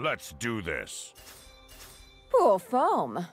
Let's do this. Poor foam.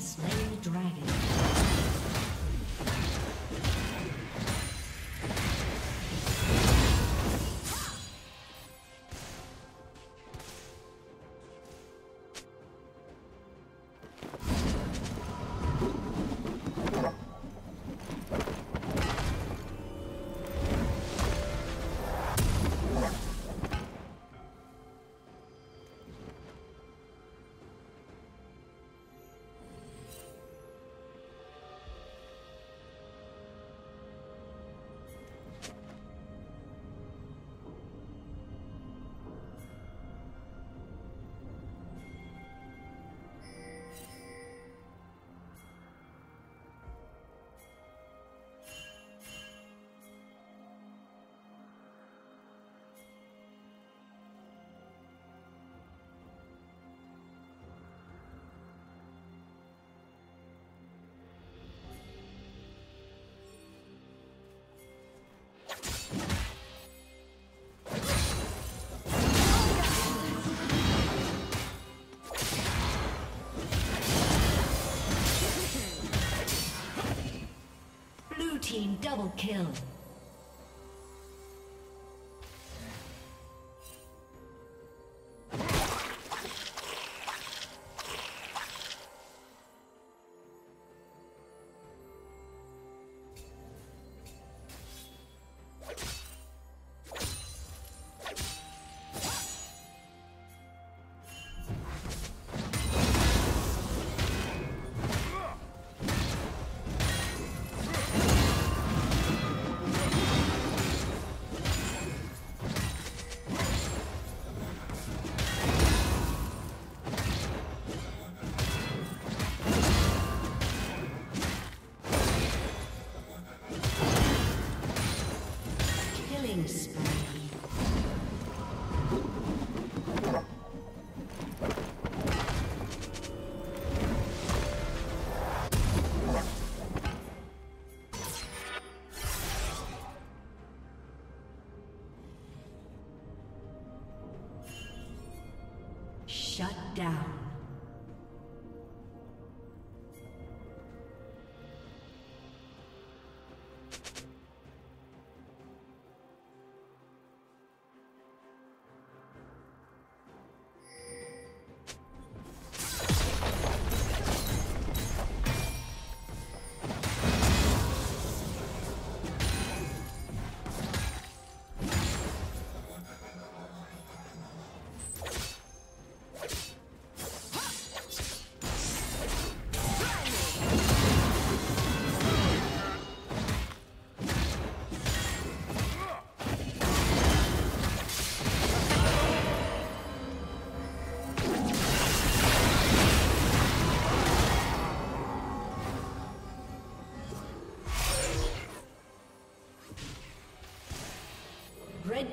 has slain the dragon. Double kill. Shut down. Red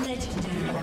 Legendary.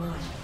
destroyed.